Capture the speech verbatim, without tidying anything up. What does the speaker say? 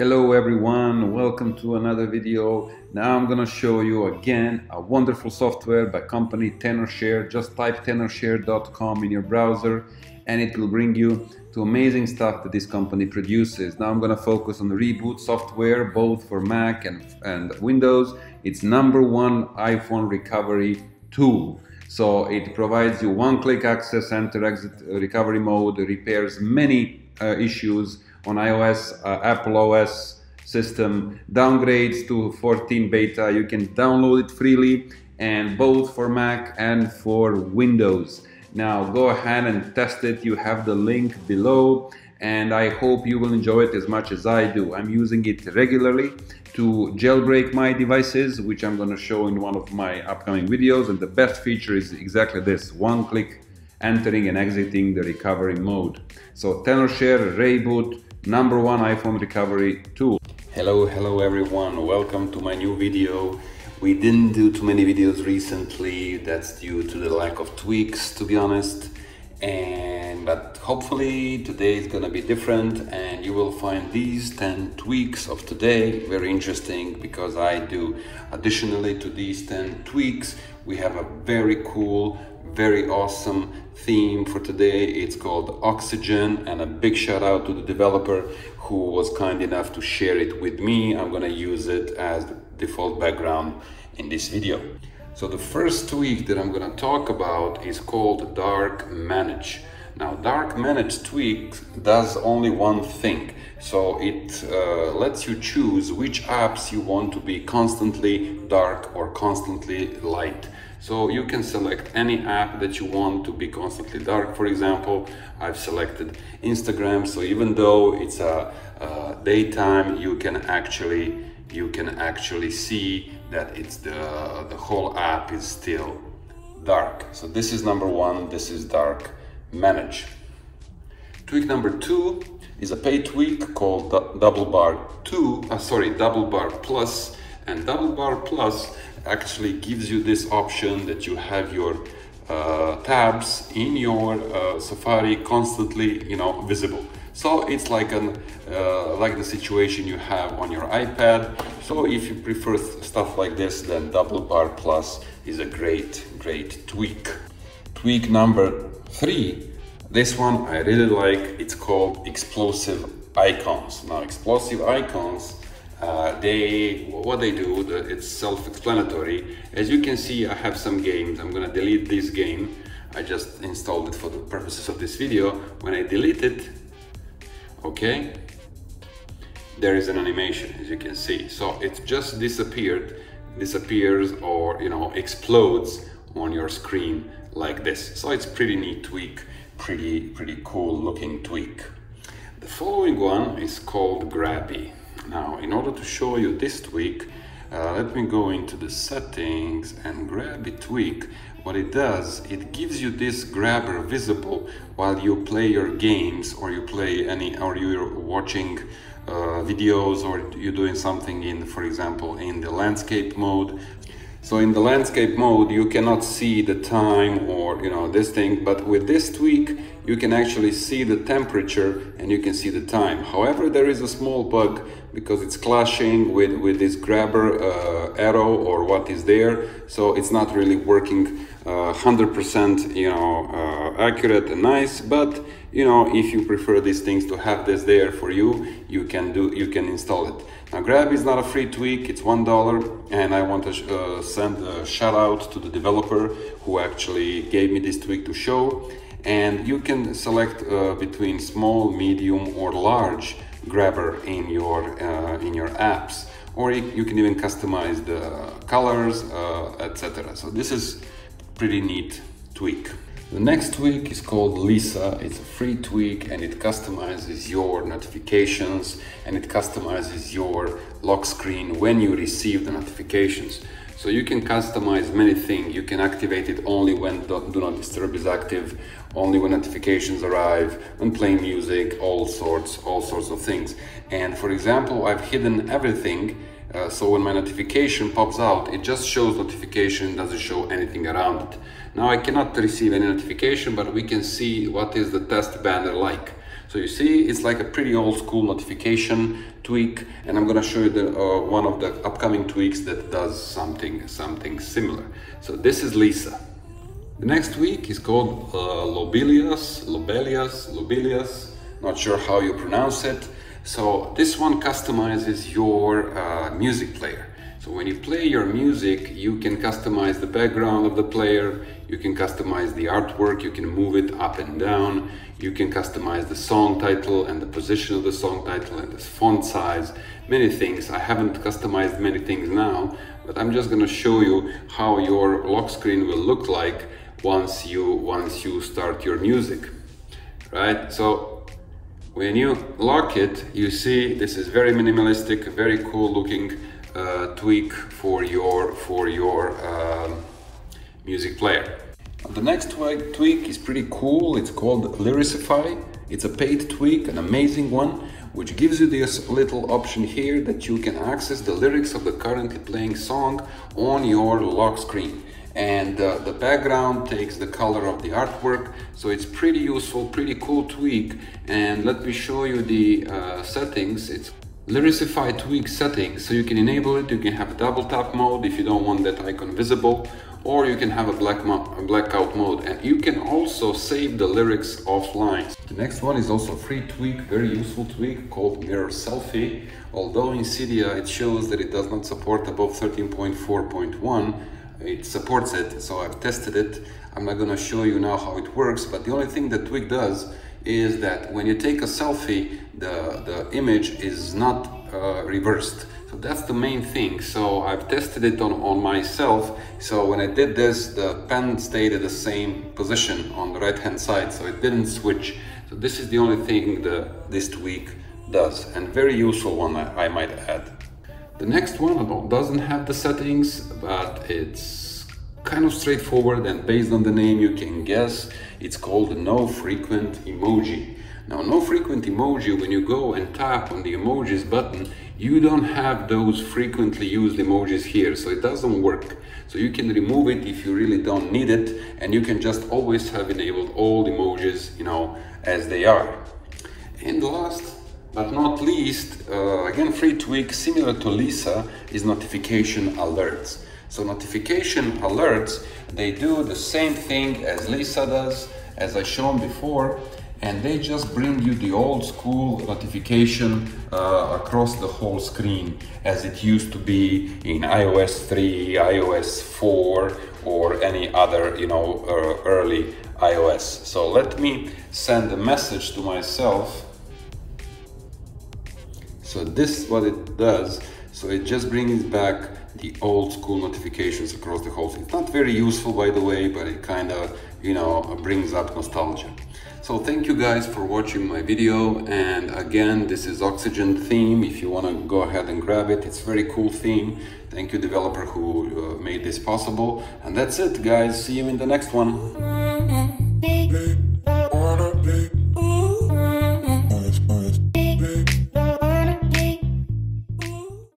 Hello everyone, welcome to another video. Now I'm gonna show you again a wonderful software by company Tenorshare. Just type tenorshare dot com in your browser and it will bring you to amazing stuff that this company produces. Now I'm gonna focus on the ReiBoot software, both for Mac and, and Windows. It's number one iPhone recovery tool. So it provides you one-click access, enter, exit, recovery mode, repairs many uh, issues on iOS, uh, Apple O S system, downgrades to fourteen beta. You can download it freely, and both for Mac and for Windows. Now go ahead and test it. You have the link below, and I hope you will enjoy it as much as I do. I'm using it regularly to jailbreak my devices, which I'm going to show in one of my upcoming videos, and the best feature is exactly this, one click entering and exiting the recovery mode. So Tenorshare ReiBoot, number one iPhone recovery tool. Hello, hello everyone, welcome to my new video. We didn't do too many videos recently, that's due to the lack of tweaks, to be honest, and but hopefully today is gonna be different and you will find these ten tweaks of today very interesting, because I do additionally to these ten tweaks we have a very cool, very awesome theme for today. It's called Oxyg three n, and a big shout out to the developer who was kind enough to share it with me. I'm gonna use it as the default background in this video. So the first tweak that I'm gonna talk about is called DarkManage. Now DarkManage tweak does only one thing. So it uh, lets you choose which apps you want to be constantly dark or constantly light. So you can select any app that you want to be constantly dark. For example, I've selected Instagram. So even though it's a, a daytime, you can actually you can actually see that it's the the whole app is still dark. So this is number one. This is DarkManage. Tweak number two is a paid tweak called double bar two. Uh, sorry, double bar plus. And double bar plus actually gives you this option that you have your uh, tabs in your uh, Safari constantly, you know, visible. So it's like an uh, like the situation you have on your iPad. So if you prefer stuff like this, then double bar plus is a great, great tweak. Tweak number three. This one I really like. It's called explosive icons. Now explosive icons. Uh, they what they do, the, it's self-explanatory. As you can see, I have some games. I'm gonna delete this game. I just installed it for the purposes of this video. When I delete it, okay, there is an animation, as you can see. So it just disappeared, disappears, or you know, explodes on your screen like this. So it's pretty neat tweak, pretty pretty cool looking tweak. The following one is called Grabby. Now, in order to show you this tweak, uh, let me go into the settings and grab a tweak. What it does, it gives you this grabber visible while you play your games, or you play any, or you're watching uh, videos, or you're doing something in, for example, in the landscape mode. So in the landscape mode, you cannot see the time or, you know, this thing, but with this tweak, you can actually see the temperature and you can see the time. However, there is a small bug because it's clashing with, with this grabber uh, arrow or what is there. So it's not really working uh, one hundred percent, you know, uh, accurate and nice, but you know, if you prefer these things to have this there for you, you can do, you can install it. Now, Grabby is not a free tweak, it's one dollar, and I want to uh, send a shout out to the developer who actually gave me this tweak to show. And you can select uh, between small, medium, or large grabber in your uh, in your apps, or you can even customize the colors, uh, et cetera. So this is pretty neat tweak. The next tweak is called Lisa. It's a free tweak and it customizes your notifications and it customizes your lock screen when you receive the notifications. So you can customize many things. You can activate it only when Do Not Disturb is active, only when notifications arrive, when playing music, all sorts, all sorts of things. And for example, I've hidden everything. Uh, so when my notification pops out, it just shows notification, doesn't show anything around it. Now I cannot receive any notification, but we can see what is the test banner like. So you see, it's like a pretty old school notification tweak, and I'm gonna show you the, uh, one of the upcoming tweaks that does something, something similar. So this is Lisa. The next tweak is called uh, Lobelias, Lobelias, Lobelias, not sure how you pronounce it. So this one customizes your uh, music player. So when you play your music, you can customize the background of the player, you can customize the artwork, you can move it up and down, you can customize the song title and the position of the song title and the font size, many things. I haven't customized many things now, but I'm just going to show you how your lock screen will look like once you, once you start your music, right? So when you lock it, you see this is very minimalistic, very cool looking uh, tweak for your for your uh, music player. The next tweak is pretty cool. It's called Lyricify. It's a paid tweak, an amazing one, which gives you this little option here that you can access the lyrics of the currently playing song on your lock screen. And uh, the background takes the color of the artwork, so it's pretty useful, pretty cool tweak. And let me show you the uh, settings. It's Lyricify tweak settings, so you can enable it, you can have double tap mode if you don't want that icon visible, or you can have a black mo blackout mode, and you can also save the lyrics offline. The next one is also a free tweak, very useful tweak called Mirror Selfie. Although in Cydia it shows that it does not support above thirteen point four point one, it supports it, so I've tested it. I'm not gonna show you now how it works, but the only thing that tweak does is that when you take a selfie, the, the image is not uh, reversed. So that's the main thing. So I've tested it on, on myself. So when I did this, the pen stayed at the same position on the right-hand side, so it didn't switch. So this is the only thing the, this tweak does, and very useful one, I, I might add. The next one doesn't have the settings, but it's kind of straightforward, and based on the name you can guess, it's called No Frequent Emoji. Now, No Frequent Emoji, when you go and tap on the emojis button, you don't have those frequently used emojis here, so it doesn't work. So you can remove it if you really don't need it, and you can just always have enabled all emojis, you know, as they are. And the last but not least, uh, again, free tweak similar to Lisa is notification alerts. So notification alerts, they do the same thing as Lisa does, as I shown before, and they just bring you the old school notification uh, across the whole screen as it used to be in i O S three, i O S four, or any other, you know, uh, early i O S. So let me send a message to myself. So this is what it does. So it just brings back the old school notifications across the whole thing. It's not very useful, by the way, but it kind of, you know, brings up nostalgia. So thank you guys for watching my video. And again, this is Oxygen theme. If you want to go ahead and grab it, it's a very cool theme. Thank you, developer, who uh, made this possible. And that's it, guys. See you in the next one.